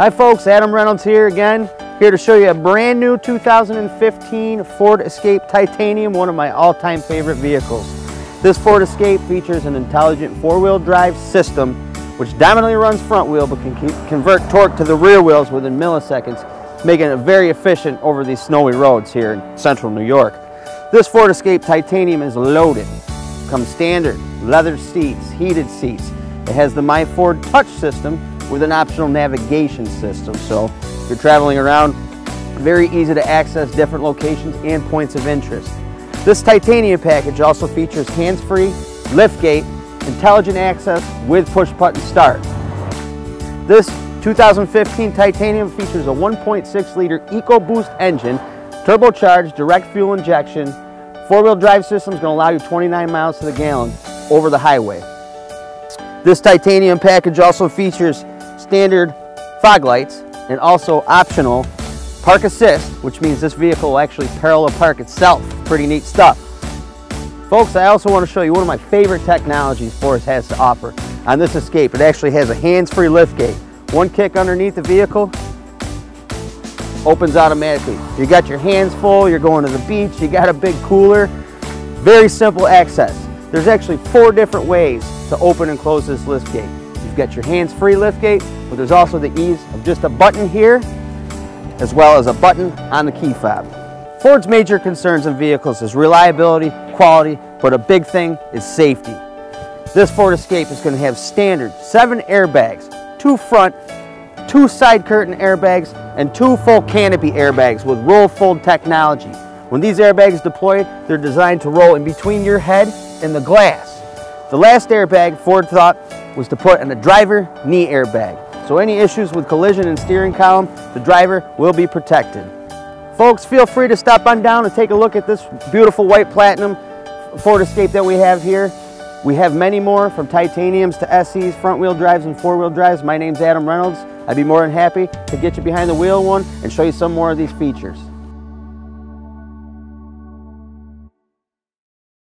Hi folks, Adam Reynolds here again, here to show you a brand new 2015 Ford Escape Titanium, one of my all-time favorite vehicles. This Ford Escape features an intelligent four-wheel drive system which dominantly runs front wheel but can convert torque to the rear wheels within milliseconds, making it very efficient over these snowy roads here in central New York. This Ford Escape Titanium is loaded. Comes standard, leather seats, heated seats. It has the My Ford Touch system with an optional navigation system. So if you're traveling around, very easy to access different locations and points of interest. This titanium package also features hands-free, liftgate, intelligent access with push-button start. This 2015 Titanium features a 1.6-liter EcoBoost engine, turbocharged direct fuel injection. Four-wheel drive system is going to allow you 29 miles to the gallon over the highway. This titanium package also features standard fog lights and also optional park assist, which means this vehicle will actually parallel park itself. Pretty neat stuff. Folks, I also want to show you one of my favorite technologies Ford has to offer on this Escape. It actually has a hands-free liftgate. One kick underneath the vehicle, opens automatically. You got your hands full, you're going to the beach, you got a big cooler. Very simple access. There's actually four different ways to open and close this liftgate. You've got your hands-free liftgate, but there's also the ease of just a button here, as well as a button on the key fob. Ford's major concerns in vehicles is reliability, quality, but a big thing is safety. This Ford Escape is going to have standard 7 airbags, 2 front, 2 side curtain airbags, and 2 full canopy airbags with roll fold technology. When these airbags deploy, they're designed to roll in between your head and the glass. The last airbag Ford thought was to put in a driver knee airbag. So any issues with collision and steering column, the driver will be protected. Folks, feel free to stop on down and take a look at this beautiful white platinum Ford Escape that we have here. We have many more, from titaniums to SEs, front wheel drives and four wheel drives. My name's Adam Reynolds. I'd be more than happy to get you behind the wheel one and show you some more of these features.